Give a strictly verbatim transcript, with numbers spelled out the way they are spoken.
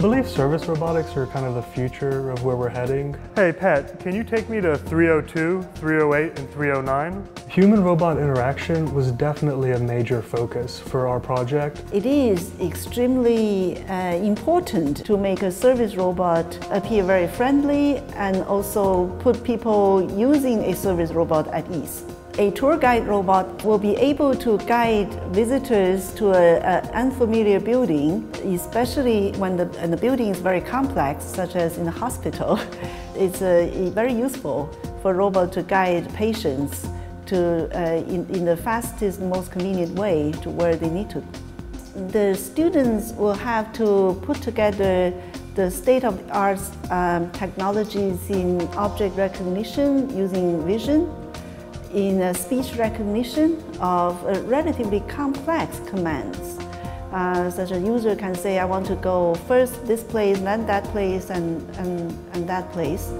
believe service robotics are kind of the future of where we're heading. Hey Pat, can you take me to three oh two, three oh eight, and three oh nine? Human-robot interaction was definitely a major focus for our project. It is extremely uh, important to make a service robot appear very friendly and also put people using a service robot at ease. A tour guide robot will be able to guide visitors to an unfamiliar building, especially when the, and the building is very complex, such as in a hospital. It's uh, very useful for a robot to guide patients to, uh, in, in the fastest, most convenient way to where they need to. The students will have to put together the state-of-the-art um, technologies in object recognition using vision, in uh, speech recognition of uh, relatively complex commands. Uh, such a user can say, I want to go first this place, then that place, and, and, and that place.